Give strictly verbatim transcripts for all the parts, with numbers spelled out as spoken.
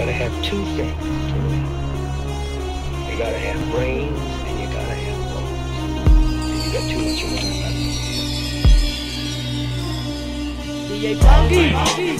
gotta have two things to live. You gotta have brains and you gotta have bones. And you got too much of one another. D J Pangui.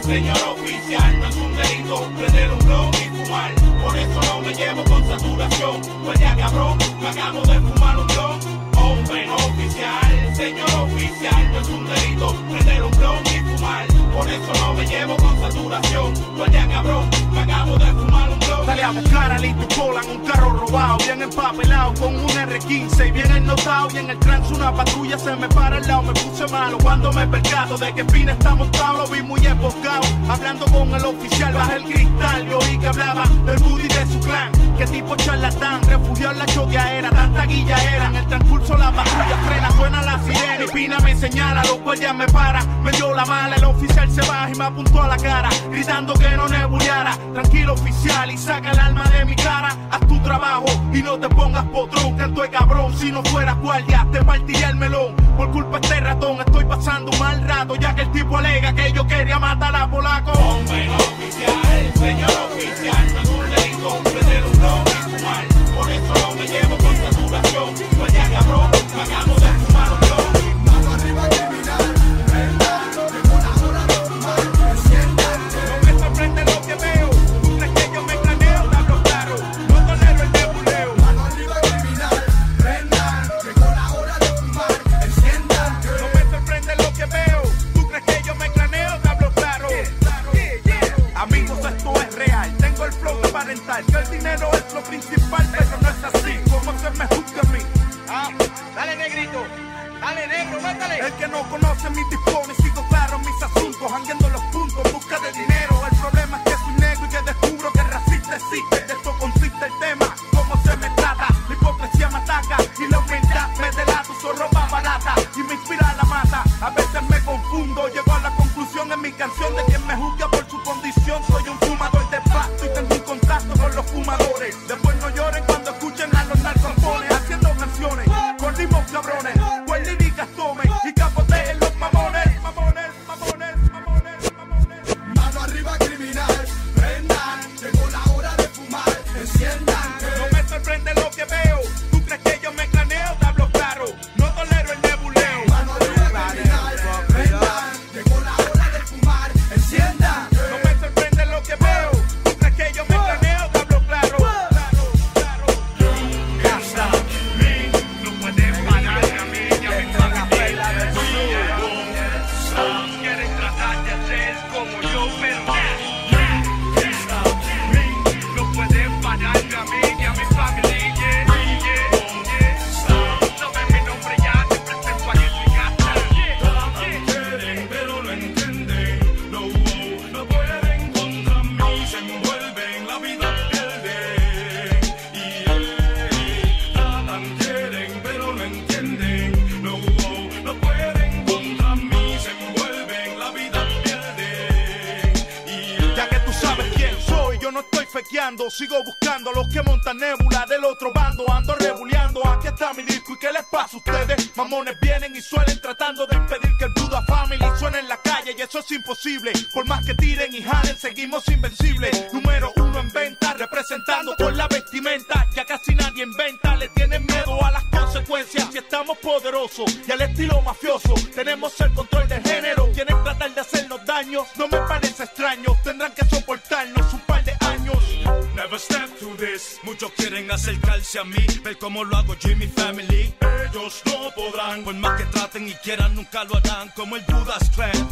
Señor oficial, no es un delito prender un blog y fumar. Por eso no me llevo con saturación. Pues ya cabrón, me acabo de fumar un blog. Hombre no oficial, señor oficial, no es un delito prender un blog y fumar. Por eso no me llevo con saturación. Pues ya cabrón, me acabo de fumar un blog. Sale a buscar a Lito Cola en un carro robado, bien empapelado con un R quince y bien ennotado. Y en el trance una patrulla se me para al lado. Me puse malo cuando me percato de que Pina está montado. Lo vi muy emboscado, hablando con el oficial. Baja el cristal, yo oí que hablaba del Buddy de su clan. Que tipo charlatán, refugió en la choqueadera. Tanta guilla era, en el transcurso la patrulla frena. Suena la sirena y Pina me señala. Los guardias me para, me dio la mala. El oficial se baja y me apuntó a la cara, gritando que no nebuleara. Tranquilo oficial, y saca el alma de mi cara. Haz tu trabajo y no te pongas potrón. Tanto de cabrón, si no fueras guardia te partiría el melón. Por culpa de este ratón estoy pasando un mal rato, ya que el tipo alega que yo quería matar a polaco. Hombre no oficial, señor oficial, no es un delito prender un blog y fumar. Por eso no me llevo con saturación. Vaya cabrón, me acabo de fumar un blog. Que el dinero es lo principal, pero no es así como se me juzga a mí. Ah, dale negrito, dale negro, métale. El que no conoce mis dispones, sigo claro en mis asuntos, jangueando los puntos en busca de dinero. El problema es que soy negro y que descubro que el racista existe. De esto consiste el tema, cómo se me trata. La hipocresía me ataca y la humildad me delata. Uso ropa barata y me inspira la mata. A veces me confundo, llego a la conclusión en mi canción de quien me juzga por su condición. Soy un fumador de pasto y tengo un contacto con los fumadores. Después no lloren cuando escuchen a los narcopones haciendo canciones con ritmos cabrones, pues líricas tomen y capoteen los mamones. Mamones, mamones, mamones, mamones. Mano arriba criminal, prendan, llegó la hora de fumar, enciendan. No me sorprende lo que veo, tú crees que yo me claneo, te hablo claro, no tolero el nebuleo. Mano arriba criminal, prendan, llegó la hora de fumar, enciendan. Sigo buscando a los que montan nébula del otro bando, ando rebuleando. Aquí está mi disco y qué les pasa a ustedes. Mamones vienen y suelen tratando de impedir que el Buddha's Family suene en la calle, y eso es imposible. Por más que tiren y jalen, seguimos invencibles. Número uno en venta, representando por la vestimenta. Ya casi nadie inventa, le tienen miedo a las consecuencias. Si estamos poderosos y al estilo mafioso, tenemos el control del género. Quieren tratar de hacernos daño, no me parece extraño. Tendrán que soportarnos un par de años. Never step to this. Muchos quieren acercarse a mí, ver cómo lo hago Jimmy Family. Ellos no podrán, por más que traten y quieran, nunca lo harán como el Buddha's Family.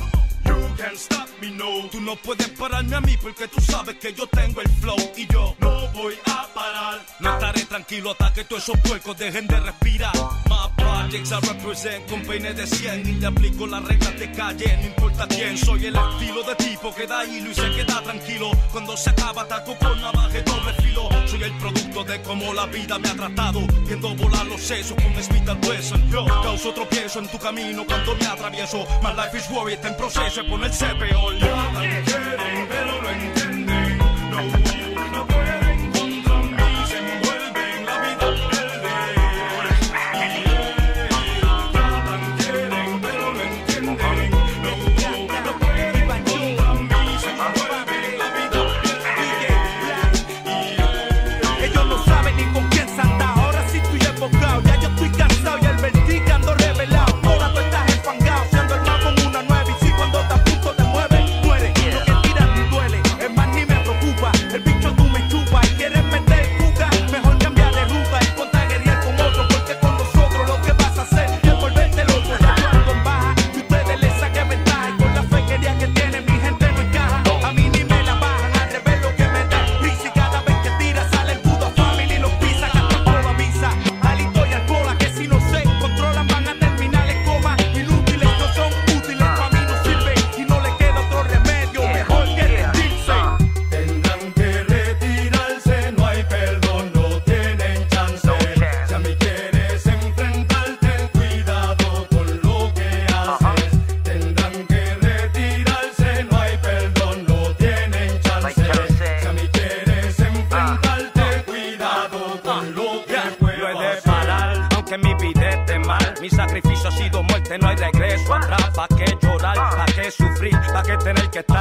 You can't stop me, no. Tú no puedes pararme a mí porque tú sabes que yo tengo el flow y yo no voy a parar. No estaré tranquilo hasta que todos esos puercos dejen de respirar. My projects I represent con peines de cien y te aplico las reglas de calle, no importa quién. Soy el estilo de tipo que da hilo y se queda tranquilo. Cuando se acaba taco con navaja y doble filo. Soy el producto de cómo la vida me ha tratado, viendo volar los sesos con espita al hueso. Yo causo tropiezo en tu camino cuando me atravieso. My life is worry, está en proceso. Se pone el C P O, ya la quieren, pero no entienden. No, no pueden contra mí, se envuelven, la vida pierde. Ya la quieren, pero no entienden. No, no pueden contra mí, se envuelven, la vida pierde.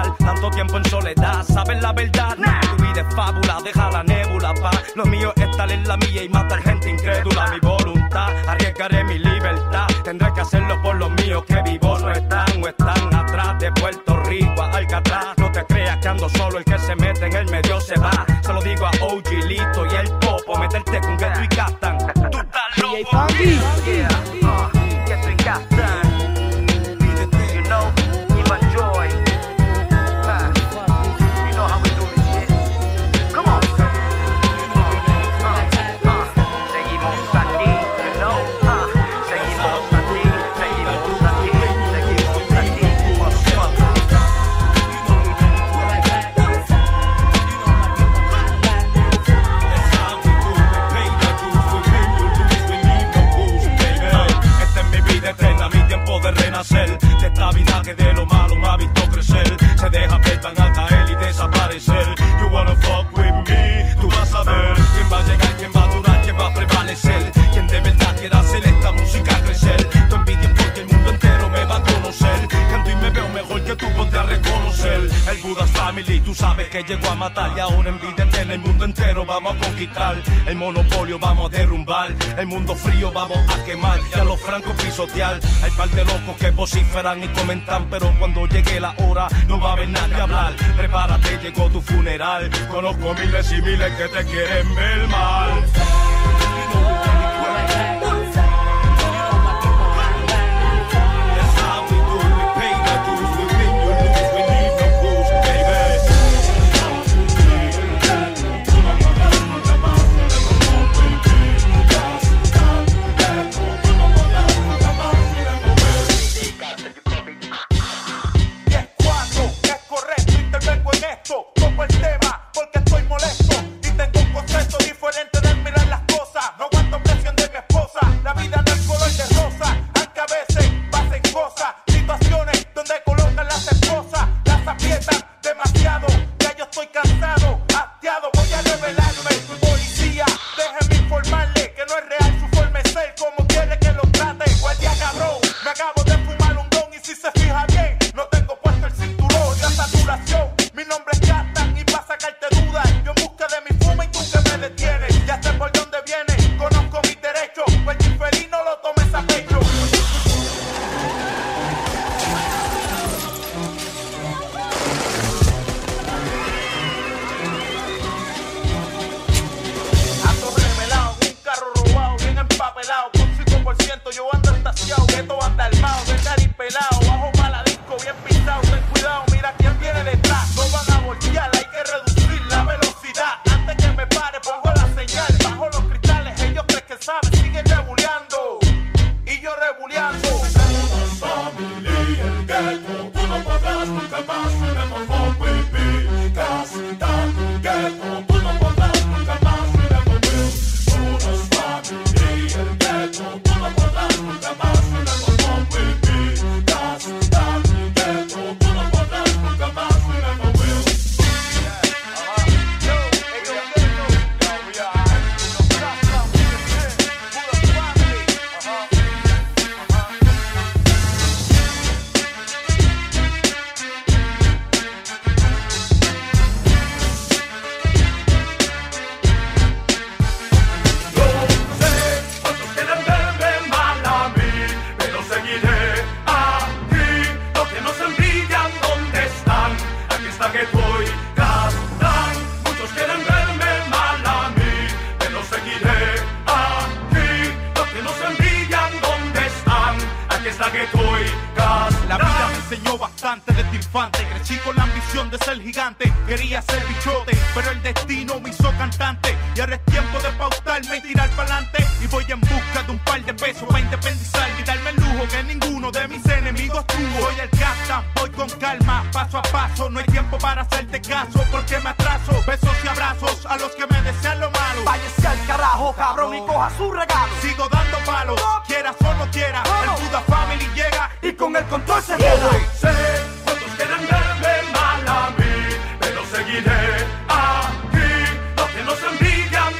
mal, tanto tiempo en soledad, sabes la verdad, nah. Tu vida es fábula, deja la nébula, pa. Lo mío es tal en la mía y matar gente incrédula. Mi voluntad, arriesgaré mi libertad, tendré que hacerlo por los míos que vivos no están, o están atrás de Puerto Rico a Alcatraz. No te creas que ando solo, el que se mete en el medio se va. Se lo digo a O G, Lito y el Popo, meterte con Ghetto y Captain, tú estás loco. Yeah, uh, Ghetto y Captain. De esta vida que de lo malo me ha visto crecer, se deja ver tan alta él y desaparecer. You wanna fuck with me, tú vas a ver quién va a llegar, quién va a durar, quién va a prevalecer, quien de verdad quiera hacer esta música crecer. Tu envidia porque el mundo entero me va a conocer, canto y me veo mejor que tú, ponte a reconocer. El Buddha's Family, tú sabes que llegó a matar, y ahora envídete en el mundo entero, vamos a conquistar. El monopolio vamos a derrumbar, el mundo frío vamos a quemar y a los francos pisotear. Hay par de locos que vociferan y comentan, pero cuando llegue la hora no va a haber nada que hablar. Prepárate, llegó tu funeral, conozco miles y miles que te quieren ver mal. Aquí, los que nos envidian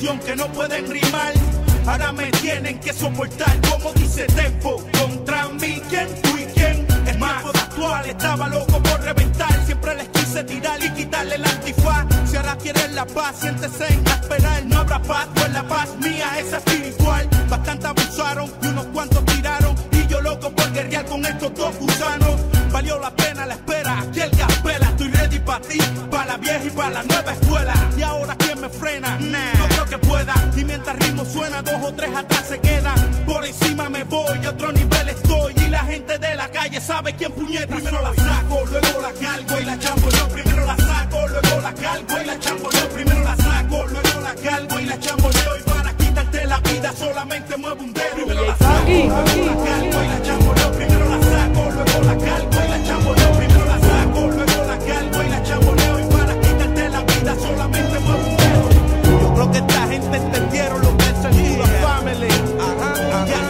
canción que no pueden rimar. Ahora me tienen que soportar, como dice Tempo, contra mí, ¿quién? Tú y quién. Es más, actual estaba loco por reventar. Siempre les quise tirar y quitarle el antifaz. Si ahora quieren la paz, siéntese en esperar. No habrá paz, pues la paz mía es espiritual. Bastante abusaron y unos cuantos tiraron. Y yo loco por guerrear con estos dos gusanos. Valió la pena la espera, aquí el capela. Estoy ready para ti, para la vieja y para la nueva escuela. Y ahora ¿quién me frena? Nah. No creo que pueda. Y mientras ritmo suena, dos o tres atrás se quedan. Por encima me voy, a otro nivel estoy. Y la gente de la calle sabe quién puñeta. Primero soy. La saco, luego la cargo y la chambo. Yo primero la saco, luego la cargo y la chambo. Yo primero la saco, luego la cargo y la chambo. Yo y para quitarte la vida solamente muevo un dedo. Primero la saco, luego la cargo y la chambo. Yo primero la saco, luego la cargo y la chambo. Yo primero la saco, luego la cargo y la chambo. Yo y para quitarte la vida solamente muevo un dedo. Yo creo que esta gente entendieron lo que es el Buddha's Family. Ajá, ajá.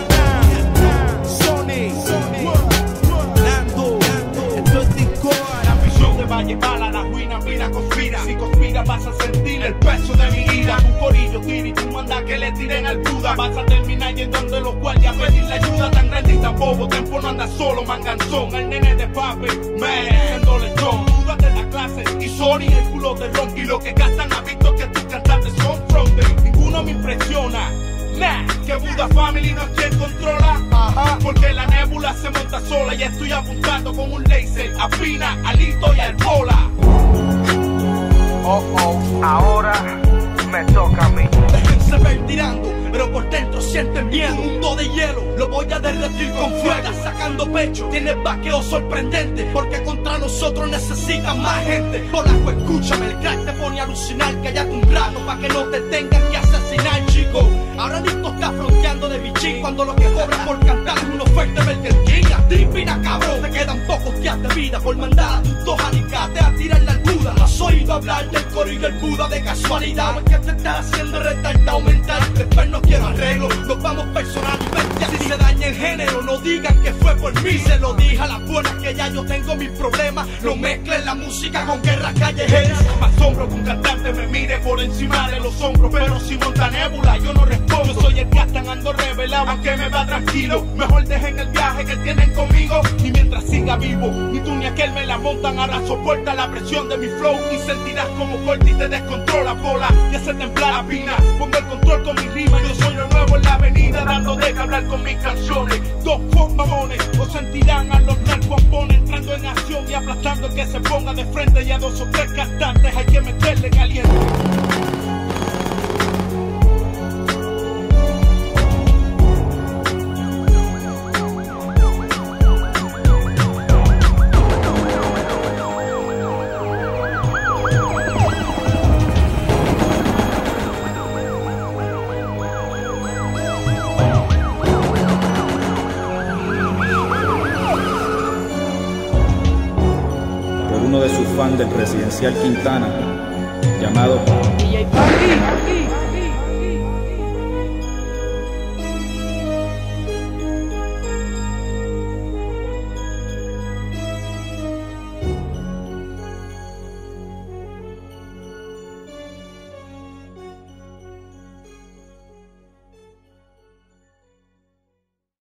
Llevar a la ruina, mira, conspira. Si conspira vas a sentir el peso de mi ira. Un corillo tira y tú mandas que le tiren al Buda. Vas a terminar yendo de los guardias a pedir la ayuda. Tan grande y tan bobo, Tempo no anda solo, manganzón. El nene de papi, man, siendo lechón. Dudas de la clase y Sony, el culo de rock. Y lo que gastan ha visto que tus cantantes son fronte. Ninguno me impresiona, nah, que Buddha's Family no es quien controla. Ajá. Porque la nébula se monta sola y estoy apuntando con un láser a Fina, a Lito y al Pola. Oh, oh, ahora me toca a mí. Déjense ver tirando, pero por dentro sienten miedo. Un mundo de hielo, lo voy a derretir con fuego. Sacando pecho, tiene vaqueo sorprendente. Porque contra nosotros necesitan más gente. Polaco, escúchame, el crack te pone a alucinar. Cállate un rato pa' que no te tengan que asesinar, chico. Ahora Dicto está fronteando de bichín. Cuando lo que cobran por cantar es una oferta de Burger King. A ti, pina, cabrón, te quedan pocos días de vida. Por mandar a tus dos alicates a tirarle al Buda. No has oído hablar del corillo el Buda de casualidad. Porque te estás haciendo retardado mental. Después no quiero arreglo, nos vamos personalmente. Si se daña el género, no digan que fue por mí. Se lo dije a las buenas que ya yo tengo mis problemas. No mezclen la música con guerras callejeras. Me asombro que un cantante me mire por encima de los hombros. Pero si monta nébula, yo no respondo. Yo soy el gasta, ando revelado, aunque me va tranquilo. Mejor dejen el viaje que tienen conmigo. Y mientras siga vivo, ni tú ni aquel me la montan. Ahora soporta la presión de mi flow. Y sentirás como corta y te descontrola, bola. Y hace temblar la pina. Pongo el control con mi rima. Yo soy el nuevo en la avenida, dándote que hablar con mis canciones. Dos bombones, o sentirán a los narcompones entrando en acción y aplastando el que se ponga de frente. Y a dos o tres cantantes hay que meterle caliente. Del Residencial Quimtama, llamado D J Pangui.